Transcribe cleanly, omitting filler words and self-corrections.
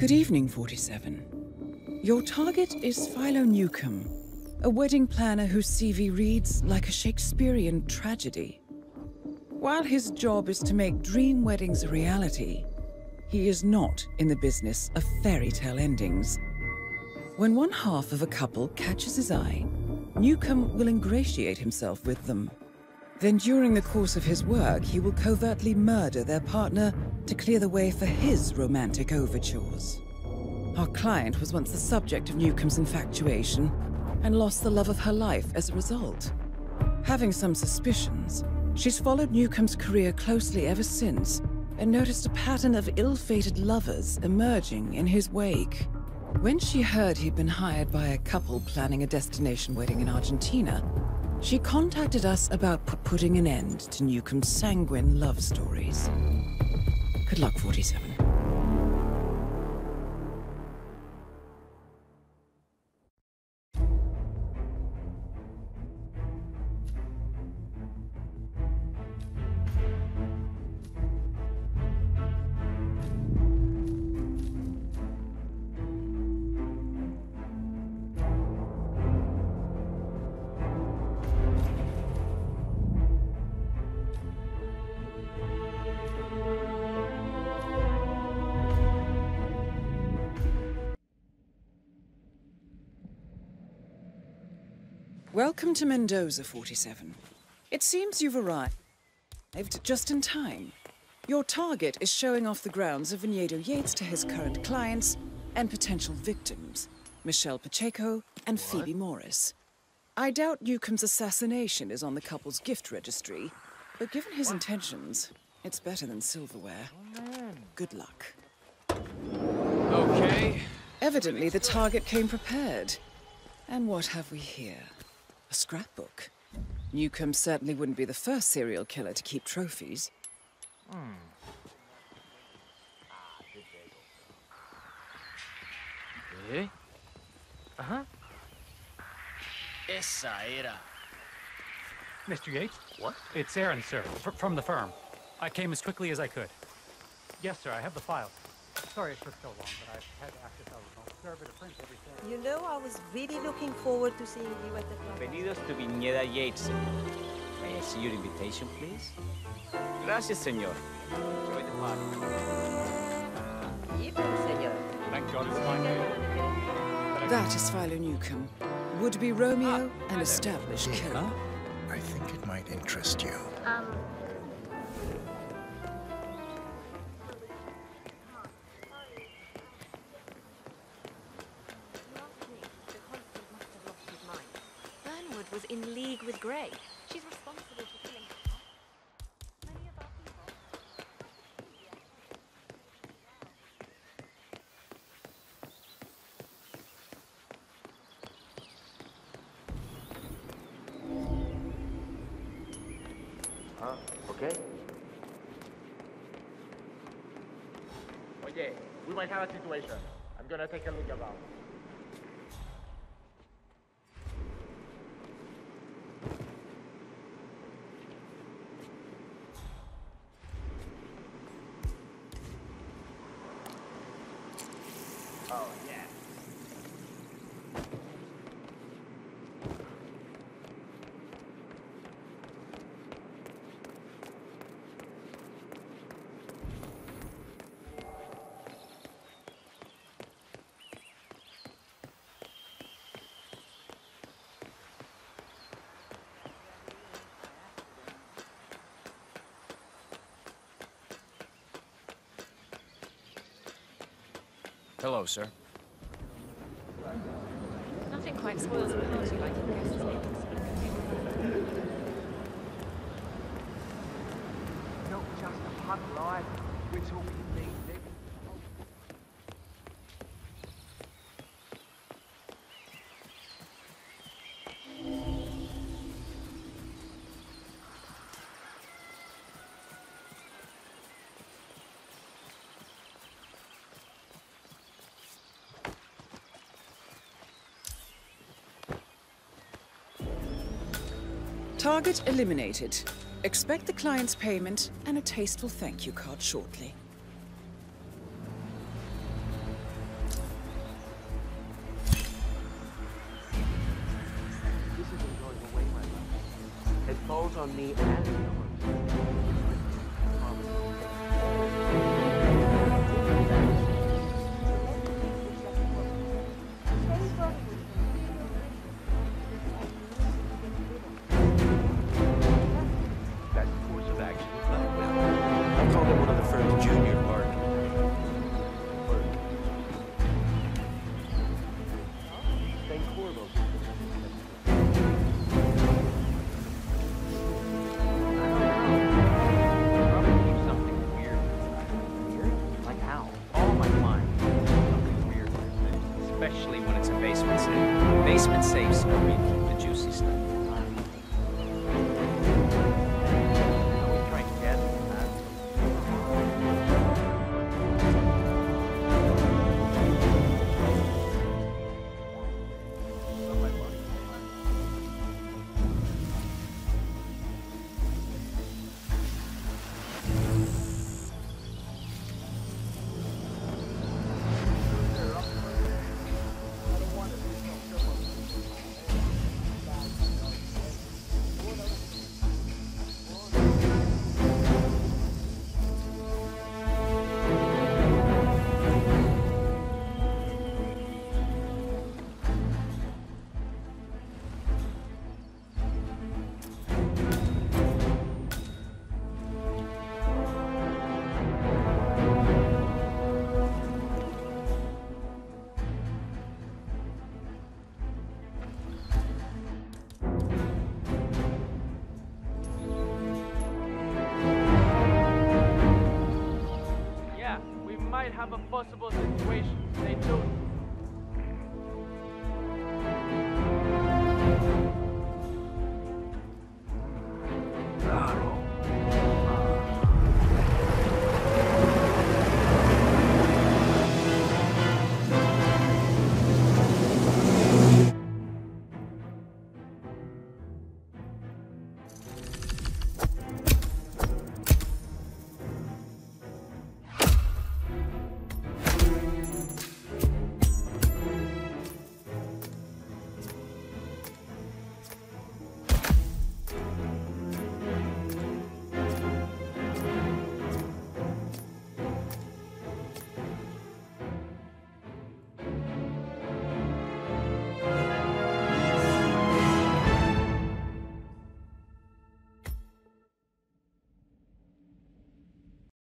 Good evening, 47. Your target is Philo Newcomb, a wedding planner whose CV reads like a Shakespearean tragedy. While his job is to make dream weddings a reality, he is not in the business of fairy tale endings. When one half of a couple catches his eye, Newcomb will ingratiate himself with them. Then during the course of his work, he will covertly murder their partner to clear the way for his romantic overtures. Our client was once the subject of Newcomb's infatuation and lost the love of her life as a result. Having some suspicions, she's followed Newcomb's career closely ever since and noticed a pattern of ill-fated lovers emerging in his wake. When she heard he'd been hired by a couple planning a destination wedding in Argentina, she contacted us about putting an end to Newcomb's sanguine love stories. Good luck, 47. Welcome to Mendoza, 47. It seems you've arrived just in time. Your target is showing off the grounds of Viñedo Yates to his current clients and potential victims, Michelle Pacheco and Phoebe Morris. I doubt Newcomb's assassination is on the couple's gift registry, but given his intentions, it's better than silverware. Good luck. Okay. Evidently, the target came prepared. And what have we here? A scrapbook. Newcomb certainly wouldn't be the first serial killer to keep trophies. Eh? Uh-huh. Esa era. Mr. Yates? What? It's Aaron, sir, from the firm. I came as quickly as I could. Yes, sir, I have the file. Sorry it took so long, but I've had access to the conservative print everything. You know, I was really looking forward to seeing you at the club. Bienvenidos to Viñedo Yates. May I see your invitation, please? Gracias, señor. Enjoy the party. Even, señor. Thank God it's fine. That is Philo Newcomb, would-be Romeo and established killer. I think it might interest you. In league with Gray. She's responsible for killing her. Many of our people... Okay. Oye, we might have a situation. I'm gonna take a look around. Hello, sir. Nothing quite spoils the party like the guests' meetings. Not just a pub life, we're talking things. Target eliminated. Expect the client's payment and a tasteful thank you card shortly. on me and that course of action is not well. I called it one of the firm's junior partners. Especially when it's a basement safe. Basement safes are where you keep the juicy stuff. Have a possible situation. They don't.